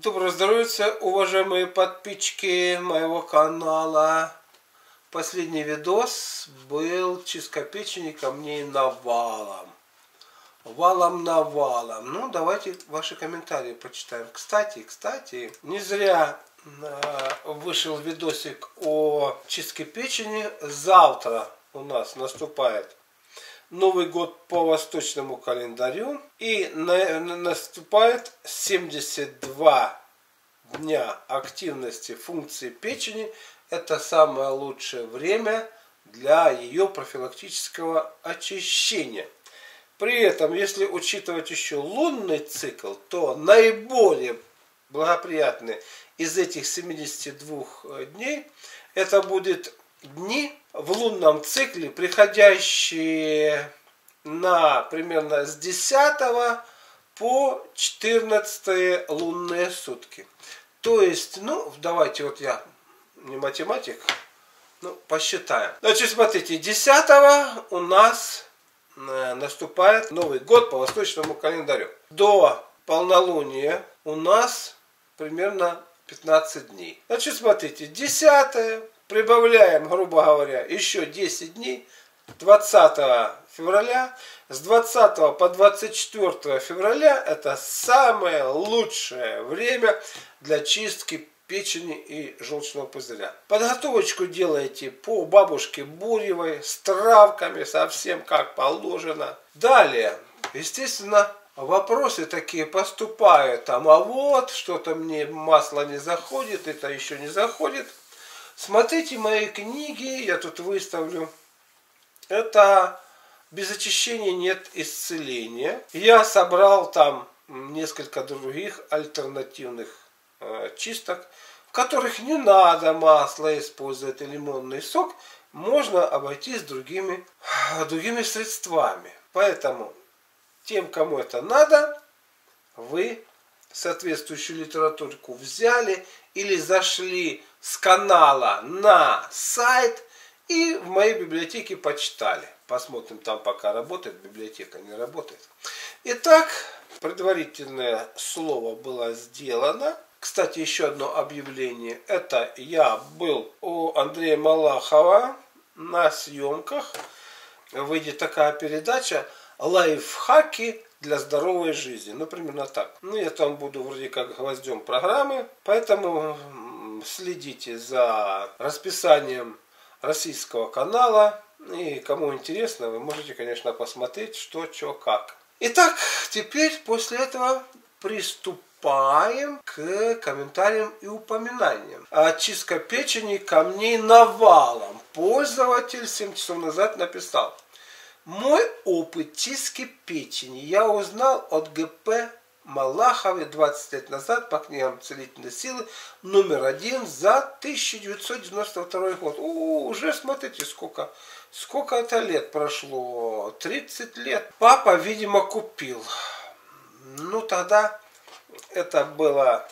Доброго здоровья, уважаемые подписчики моего канала. Последний видос был чистокопечение камней навалом. Ну, давайте ваши комментарии прочитаем. Кстати, не зря вышел видосик о чистке печени. Завтра у нас наступает Новый год по восточному календарю. И наступает 72 дня активности функции печени. Это самое лучшее время для ее профилактического очищения. При этом, если учитывать еще лунный цикл, то наиболее благоприятны из этих 72 дней это будут дни в лунном цикле, приходящие на примерно с 10 по 14 лунные сутки. То есть, ну, давайте вот я не математик, ну, посчитаем. Значит, смотрите, 10 у нас наступает Новый год по восточному календарю. До полнолуния у нас примерно 15 дней. Значит, смотрите, 10 прибавляем, грубо говоря, еще 10 дней, 20 февраля. С 20 по 24 февраля это самое лучшее время для чистки печени и желчного пузыря. Подготовочку делаете по бабушке Буревой с травками, совсем как положено. Далее, естественно, вопросы такие поступают. Там, а вот, что-то мне масло не заходит, это еще не заходит. Смотрите мои книги, я тут выставлю. Это «Без очищения нет исцеления». Я собрал там несколько других альтернативных чисток, в которых не надо масло использовать и лимонный сок, можно обойтись другими средствами. Поэтому тем, кому это надо, вы соответствующую литературку взяли или зашли с канала на сайт и в моей библиотеке почитали. Посмотрим, там пока работает библиотека, не работает. Итак, предварительное слово было сделано. Кстати, еще одно объявление. Это я был у Андрея Малахова на съемках. Выйдет такая передача «Лайфхаки для здоровой жизни». Ну, примерно так. Ну, я там буду вроде как гвоздем программы. Поэтому следите за расписанием российского канала. И кому интересно, вы можете, конечно, посмотреть, что, чё, как. Итак, теперь после этого приступим к комментариям и упоминаниям. Очистка печени камней навалом. Пользователь 7 часов назад написал: мой опыт чистки печени я узнал от Г.П. Малахова 20 лет назад по книгам «Целительные силы» №1 за 1992 год. О, уже смотрите, сколько это лет прошло. 30 лет. Папа, видимо, купил. Ну, тогда это было,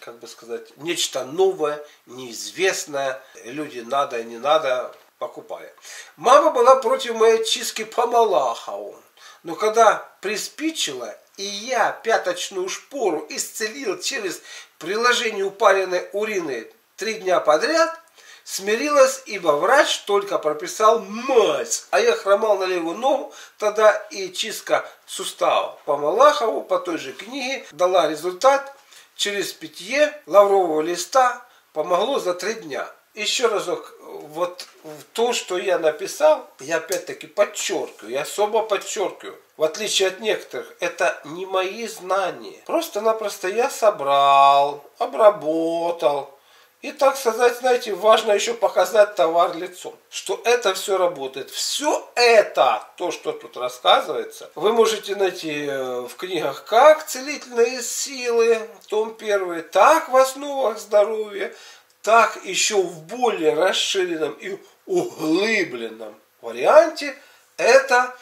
как бы сказать, нечто новое, неизвестное. Люди надо и не надо покупали. Мама была против моей чистки по Малахову. Но когда приспичило, и я пяточную шпору исцелил через приложение упаренной урины 3 дня подряд, смирилась, ибо врач только прописал мазь. А я хромал на левую ногу, тогда и чистка суставов по Малахову, по той же книге, дала результат. Через питье лаврового листа помогло за 3 дня. Еще разок, вот то, что я написал, я опять-таки подчеркиваю, я особо подчеркиваю. В отличие от некоторых, это не мои знания. Просто-напросто я собрал, обработал. И, так сказать, знаете, важно еще показать товар лицом, что это все работает. Все это, то, что тут рассказывается, вы можете найти в книгах как «Целительные силы», том 1, так в «Основах здоровья», так еще в более расширенном и углубленном варианте это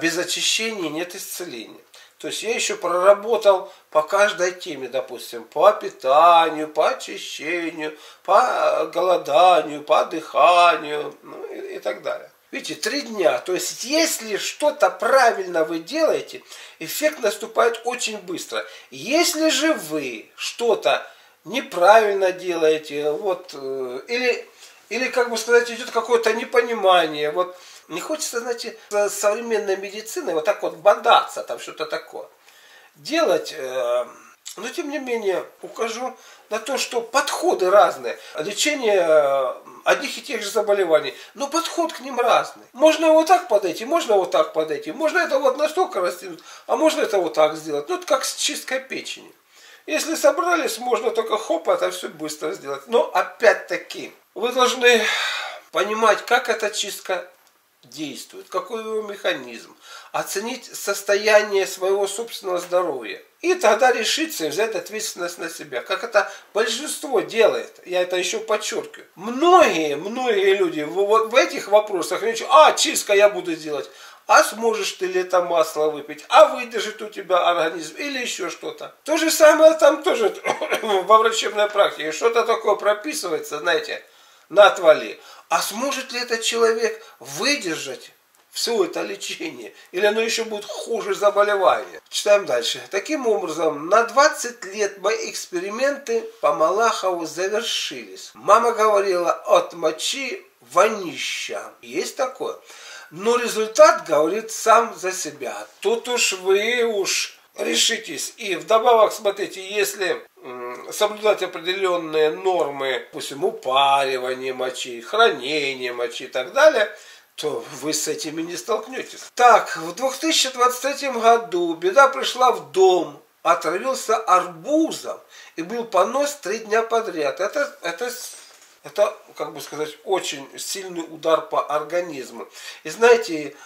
«Без очищения нет исцеления». То есть я еще проработал по каждой теме, допустим, по питанию, по очищению, по голоданию, по дыханию, ну, и так далее. Видите, 3 дня. То есть, если что-то правильно вы делаете, эффект наступает очень быстро. Если же вы что-то неправильно делаете, вот, или как бы сказать, идет какое-то непонимание, вот, не хочется, знаете, современной медициной вот так вот бодаться, там что-то такое делать. Но, тем не менее, укажу на то, что подходы разные. Лечение одних и тех же заболеваний, но подход к ним разный. Можно вот так подойти, можно вот так подойти. Можно это вот настолько растянуть, а можно это вот так сделать. Ну, это как с чисткой печени. Если собрались, можно только хоп, это все быстро сделать. Но, опять-таки, вы должны понимать, как эта чистка действует, какой его механизм, оценить состояние своего собственного здоровья и тогда решиться и взять ответственность на себя, как это большинство делает. Я это еще подчеркиваю. Многие люди вот в этих вопросах ничего, чистка я буду делать, а сможешь ты ли это масло выпить, а выдержит у тебя организм или еще что-то. То же самое там тоже во врачебной практике что-то такое прописывается, знаете, на отвали. А сможет ли этот человек выдержать все это лечение? Или оно еще будет хуже заболевания? Читаем дальше. Таким образом, на 20 лет мои эксперименты по Малахову завершились. Мама говорила, от мочи вонища. Есть такое. Но результат говорит сам за себя. Тут уж вы решитесь. И вдобавок, смотрите, если соблюдать определенные нормы, допустим, упаривание мочи, хранение мочи и так далее, то вы с этими не столкнетесь. Так, в 2023 году беда пришла в дом, отравился арбузом и был понос 3 дня подряд. Это, как бы сказать, очень сильный удар по организму. И знаете,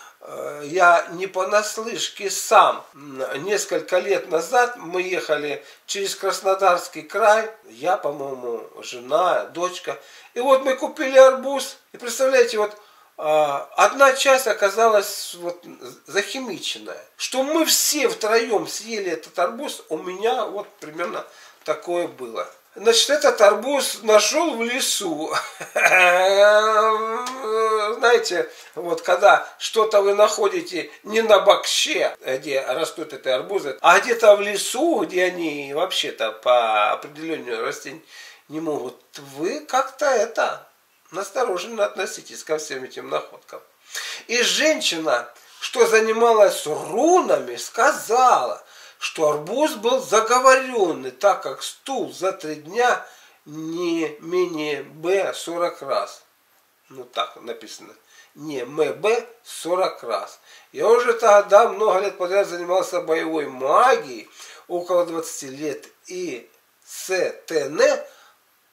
я не понаслышке сам. Несколько лет назад мы ехали через Краснодарский край. Я, по-моему, жена, дочка. И вот мы купили арбуз. И представляете, вот одна часть оказалась вот захимиченная. Что мы все втроем съели этот арбуз, у меня вот примерно такое было. Значит, этот арбуз нашел в лесу. Знаете, вот когда что-то вы находите не на бакще, где растут эти арбузы, а где-то в лесу, где они вообще-то по определению растений не могут, вы как-то настороженно относитесь ко всем этим находкам. И женщина, что занималась рунами, сказала, что арбуз был заговоренный, так как стул за 3 дня не менее Б 40 раз. Ну так написано. Не МБ 40 раз. Я уже тогда много лет подряд занимался боевой магией, около 20 лет, и СТН,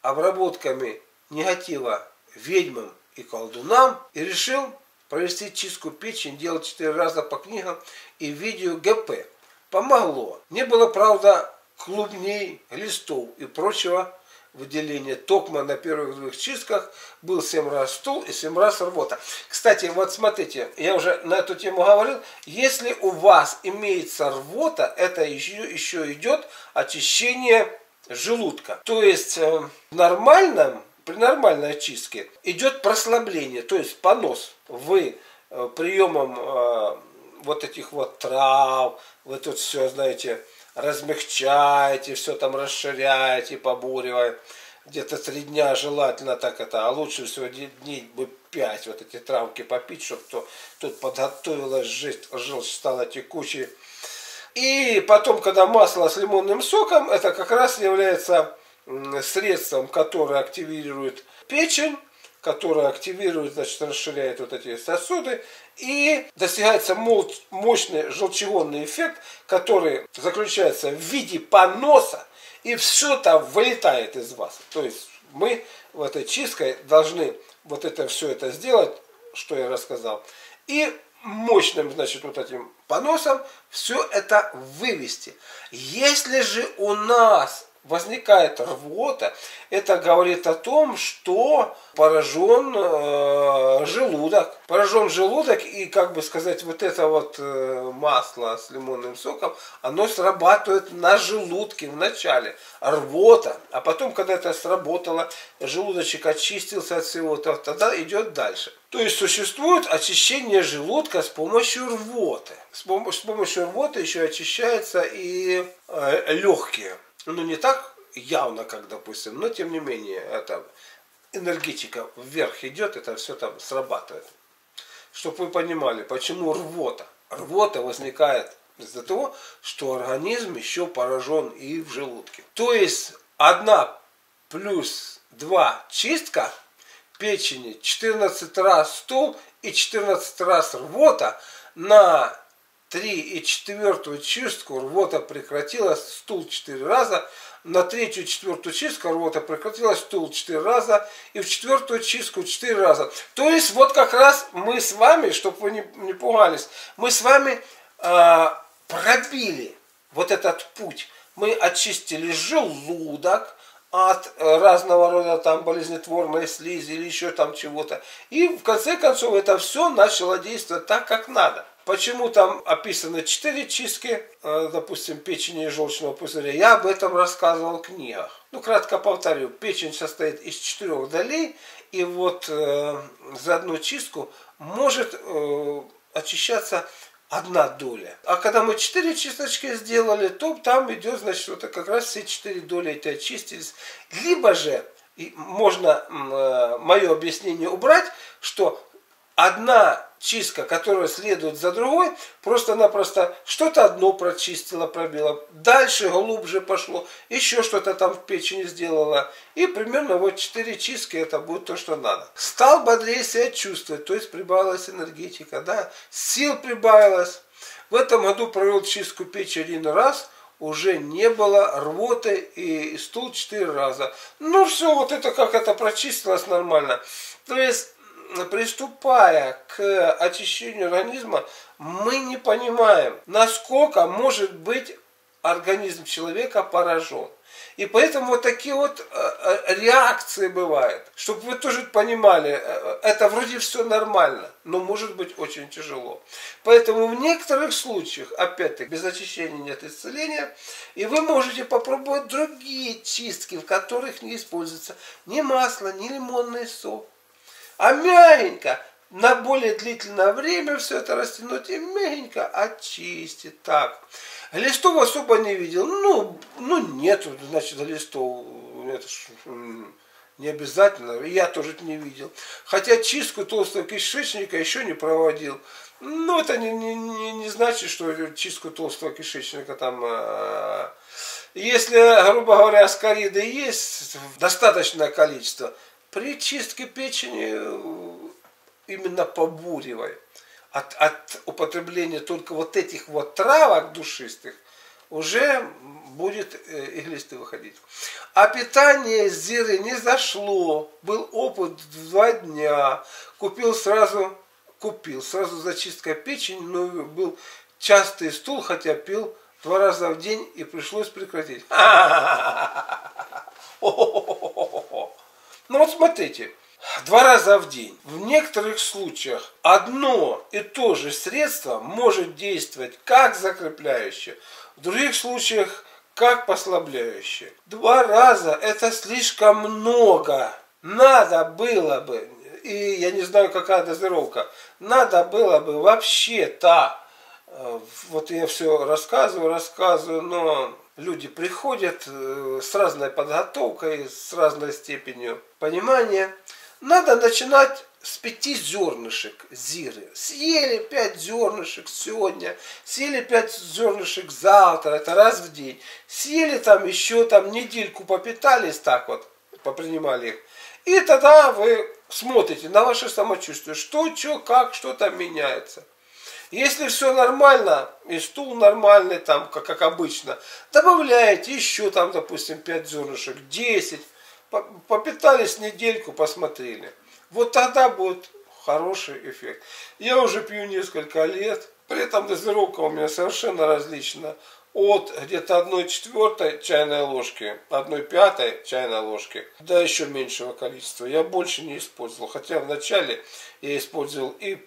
обработками негатива ведьмам и колдунам, и решил провести чистку печени, делать 4 раза по книгам и видео ГП. Помогло. Не было, правда, клубней, листов и прочего выделения. Токма на первых 2 чистках был 7 раз стул и 7 раз рвота. Кстати, вот смотрите, я уже на эту тему говорил. Если у вас имеется рвота, это еще идет очищение желудка. То есть при нормальной очистке идет прослабление, то есть понос. Вы приемом вот этих вот трав, вы тут все, знаете, размягчаете, все там расширяете, побуривая. Где-то 3 дня желательно так а лучше всего дней бы 5 вот эти травки попить, чтобы тут подготовилась желчь, стала текучей. И потом, когда масло с лимонным соком, это как раз является средством, которое активирует печень, которая активирует, значит, расширяет вот эти сосуды, и достигается мощный желчегонный эффект, который заключается в виде поноса, и все там вылетает из вас. То есть мы в этой чистке должны вот это все это сделать, что я рассказал, и мощным, значит, вот этим поносом все это вывести. Если же у нас возникает рвота, это говорит о том, что поражен желудок. Поражен желудок, и, как бы сказать, вот это вот масло с лимонным соком, оно срабатывает на желудке вначале. Рвота. А потом, когда это сработало, желудочек очистился от всего, тогда идет дальше. То есть существует очищение желудка с помощью рвоты. С помощью рвоты еще очищаются и легкие. Ну, не так явно, как, допустим, но тем не менее, это энергетика вверх идет, это все там срабатывает. Чтобы вы понимали, почему рвота. Рвота возникает из-за того, что организм еще поражен и в желудке. То есть 1 + 2 чистка печени, 14 раз стул и 14 раз рвота. На 3 и 4 чистку рвота прекратилась, стул 4 раза. На 3-4 чистку рвота прекратилась, стул 4 раза. И в 4 чистку 4 раза. То есть вот как раз мы с вами, чтобы вы не пугались, мы с вами пробили вот этот путь. Мы очистили желудок от разного рода там болезнетворной слизи или еще там чего-то. И в конце концов это все начало действовать так, как надо. Почему там описано 4 чистки, допустим, печени и желчного пузыря, я об этом рассказывал в книгах. Ну, кратко повторю, печень состоит из 4 долей, и вот за одну чистку может очищаться 1 доля. А когда мы 4 чисточки сделали, то там идет, значит, вот как раз все 4 доли эти очистились. Либо же, можно мое объяснение убрать, что одна чистка, которая следует за другой, просто-напросто что-то одно прочистило, пробило, дальше глубже пошло, еще что-то там в печени сделало. И примерно вот 4 чистки это будет то, что надо. Стал бодрее себя чувствовать, то есть прибавилась энергетика, да, сил прибавилось. В этом году провел чистку печени 1 раз, уже не было рвоты и стул 4 раза. Ну все, вот это как это прочистилось нормально. То есть приступая к очищению организма, мы не понимаем, насколько может быть организм человека поражен. И поэтому вот такие вот реакции бывают. Чтобы вы тоже понимали, это вроде все нормально, но может быть очень тяжело. Поэтому в некоторых случаях, опять-таки, без очищения нет исцеления. И вы можете попробовать другие чистки, в которых не используется ни масло, ни лимонный сок. А мягенько, на более длительное время все это растянуть и мягенько очистить. Так. Глистов особо не видел. Ну нету, значит, глистов. Это ж не обязательно. Я тоже не видел. Хотя чистку толстого кишечника еще не проводил. Но это не значит, что чистку толстого кишечника там... Если, грубо говоря, скариды есть достаточное количество, при чистке печени именно побуривая от употребления только вот этих вот травок душистых уже будет и глисты выходить. А питание зиры не зашло. Был опыт в 2 дня. Купил сразу за чисткой печени, но был частый стул, хотя пил 2 раза в день и пришлось прекратить. Ну вот смотрите, 2 раза в день. В некоторых случаях одно и то же средство может действовать как закрепляющее, в других случаях как послабляющее. 2 раза это слишком много. Надо было бы, и я не знаю, какая дозировка, надо было бы вообще-то, вот я все рассказываю, но... Люди приходят с разной подготовкой, с разной степенью понимания. Надо начинать с 5 зернышек зиры. Съели 5 зернышек сегодня, съели 5 зернышек завтра, это раз в день. Съели там еще там недельку, попитались так вот, попринимали их. И тогда вы смотрите на ваше самочувствие, что, как, что там меняется. Если все нормально, и стул нормальный, там, как обычно, добавляете еще, там, допустим, 5 зернышек, 10. Попитались недельку, посмотрели. Вот тогда будет хороший эффект. Я уже пью несколько лет. При этом дозировка у меня совершенно различна. от где-то 1/4 чайной ложки, 1/5 чайной ложки до еще меньшего количества. Я больше не использовал, хотя вначале я использовал и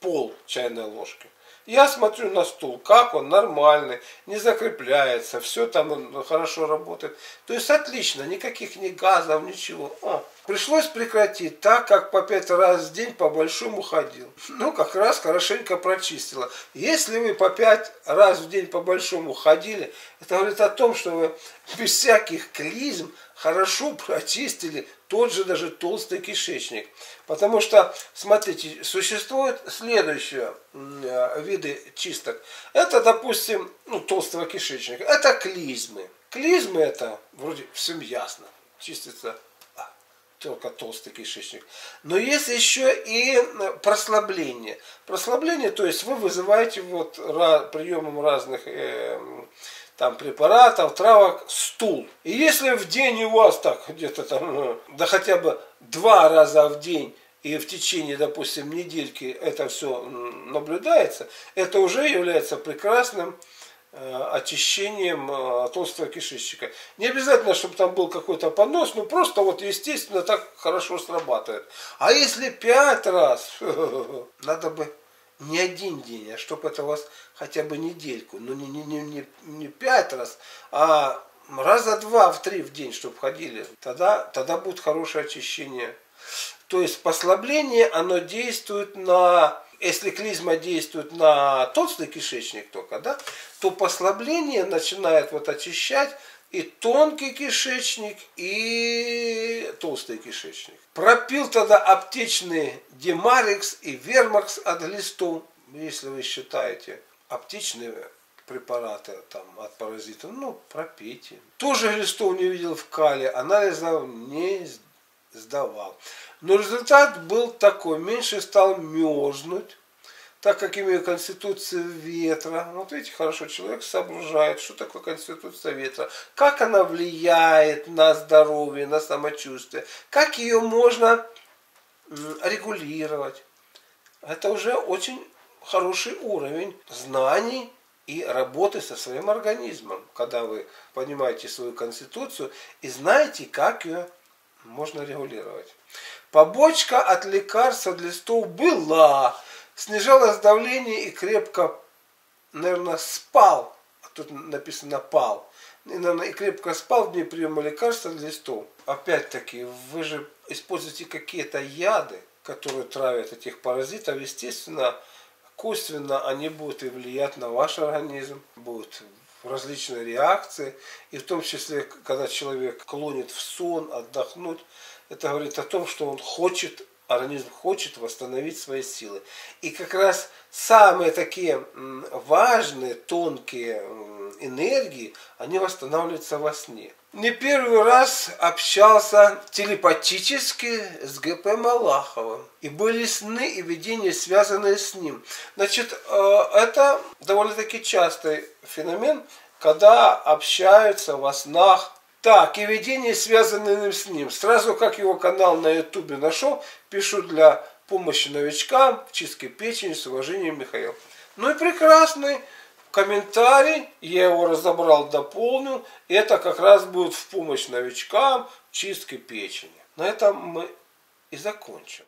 пол чайной ложки. Я смотрю на стул, как он нормальный, не закрепляется, все там хорошо работает. То есть отлично, никаких ни газов, ничего. Пришлось прекратить, так как по 5 раз в день по большому ходил. Ну, как раз хорошенько прочистила. Если вы по 5 раз в день по большому ходили, это говорит о том, что вы без всяких клизм хорошо прочистили тот же даже толстый кишечник. Потому что, смотрите, существуют следующие виды чисток. Это, допустим, толстого кишечника. Это клизмы. Клизмы это, вроде, всем ясно. Чистится только толстый кишечник. Но есть еще и прослабление. Прослабление, то есть вы вызываете приемом разных препаратов, травок, стул. И если в день у вас так где-то там, да хотя бы 2 раза в день и в течение, допустим, недельки это все наблюдается, это уже является прекрасным очищением толстого кишечника. Не обязательно, чтобы там был какой-то понос, но просто естественно так хорошо срабатывает. А если 5 раз, надо бы не один день, а чтобы это у вас хотя бы недельку, но не 5 раз, а раза 2-3 в день, чтобы ходили, тогда будет хорошее очищение. То есть послабление, оно действует на... Если клизма действует на толстый кишечник только, то послабление начинает очищать и тонкий кишечник, и толстый кишечник. Пропил тогда аптечный Демарикс и Вермакс от глистов. Если вы считаете аптечные препараты от паразитов, пропейте. Тоже глистов не видел в кале, анализов не сдавал. Но результат был такой, меньше стал мерзнуть, так как имею конституцию ветра. Видите, хорошо человек соображает, что такое конституция ветра, как она влияет на здоровье, на самочувствие, как ее можно регулировать. Это уже очень хороший уровень знаний и работы со своим организмом, когда вы понимаете свою конституцию и знаете, как ее можно регулировать. Побочка от лекарств от глистов была. Снижалось давление и крепко, наверное, спал. Тут написано пал. И крепко спал в дни приема лекарств от глистов. Опять-таки, вы же используете какие-то яды, которые травят этих паразитов. Естественно, косвенно они будут и влиять на ваш организм. Будут различные реакции. И в том числе, когда человек клонит в сон, отдохнуть. Это говорит о том, что организм хочет восстановить свои силы. И как раз самые такие важные, тонкие энергии, они восстанавливаются во сне. Не первый раз общался телепатически с Г.П. Малаховым. И были сны и видения, связанные с ним. Это довольно-таки частый феномен, когда общаются во снах. Так, и видения, связанные с ним. Сразу как его канал на ютубе нашел, пишу для помощи новичкам в чистке печени, с уважением, Михаил. Ну и прекрасный комментарий, я его разобрал, дополнил. Это как раз будет в помощь новичкам в чистке печени. На этом мы и закончим.